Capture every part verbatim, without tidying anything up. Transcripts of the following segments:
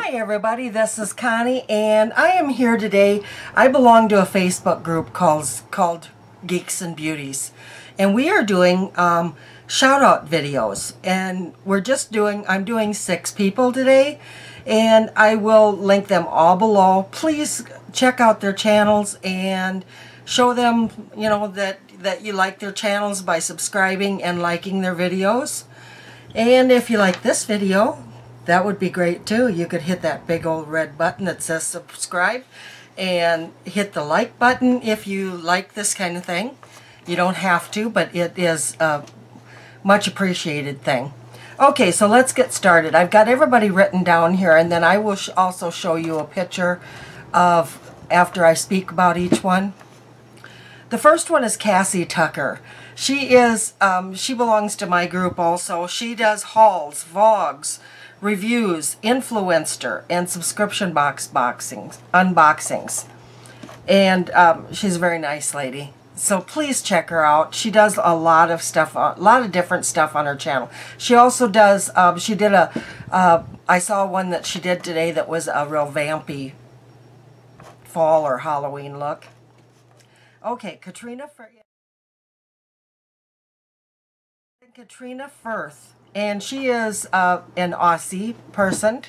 Hi everybody, this is Connie and I am here today. I belong to a Facebook group called, called Geeks and Beauties, and we are doing um, shout out videos, and we're just doing, I'm doing six people today, and I will link them all below. Please check out their channels and show them, you know, that, that you like their channels by subscribing and liking their videos. And if you like this video, that would be great too. You could hit that big old red button that says subscribe and hit the like button if you like this kind of thing. You don't have to, but it is a much appreciated thing. Okay, so let's get started. I've got everybody written down here, and then I will sh also show you a picture of after I speak about each one. The first one is Cassie Tucker. She is, um, she belongs to my group also. She does hauls, vlogs, reviews, influencer, and subscription box boxings, unboxings. And um, she's a very nice lady. So please check her out. She does a lot of stuff, a lot of different stuff on her channel. She also does, um, she did a, uh, I saw one that she did today that was a real vampy fall or Halloween look. Okay, Katrina Firth. Katrina Firth. And she is uh, an Aussie person.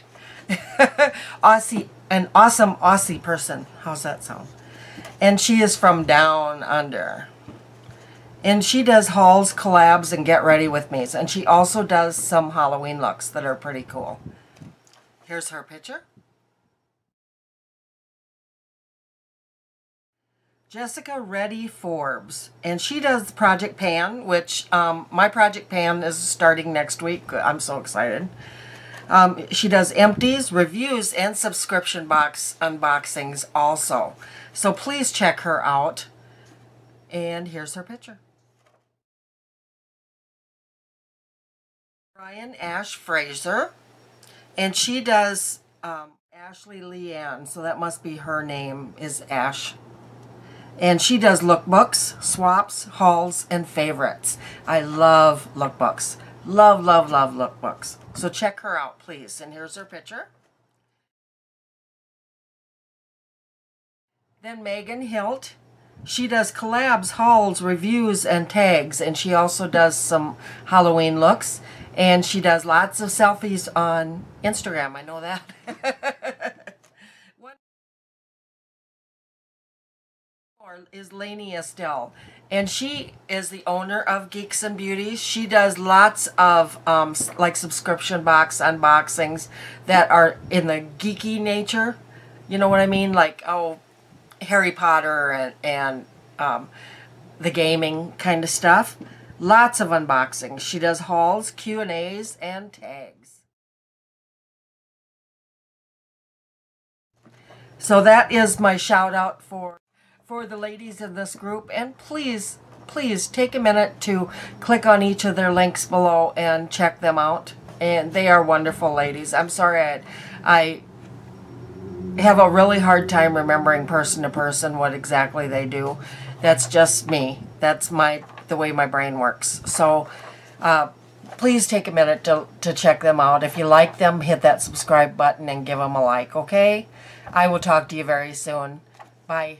Aussie, an awesome Aussie person. How's that sound? And she is from down under. And she does hauls, collabs, and get ready with me's. And she also does some Halloween looks that are pretty cool. Here's her picture. Jessica Ready Forbes, and she does Project Pan, which um, my Project Pan is starting next week. I'm so excited. Um, she does empties, reviews, and subscription box unboxings also. So please check her out. And here's her picture. BrianAsh Frazier, and she does um, Ashley Leanne, so that must be her name is Ash. And she does lookbooks, swaps, hauls, and favorites. I love lookbooks. Love, love, love lookbooks. So check her out, please. And here's her picture. Then Megan Hilt. She does collabs, hauls, reviews, and tags. And she also does some Halloween looks. And she does lots of selfies on Instagram. I know that. Is Laney Estelle, and she is the owner of Geeks and Beauties. She does lots of um, like subscription box unboxings that are in the geeky nature, you know what I mean, like oh Harry Potter and, and um, the gaming kind of stuff. Lots of unboxings. She does hauls, Q and A's, and tags. So that is my shout out for for the ladies in this group, and please, please take a minute to click on each of their links below and check them out. And they are wonderful ladies. I'm sorry I, I have a really hard time remembering person to person what exactly they do. That's just me. That's my the way my brain works. So uh, please take a minute to, to check them out. If you like them, hit that subscribe button and give them a like, okay? I will talk to you very soon. Bye.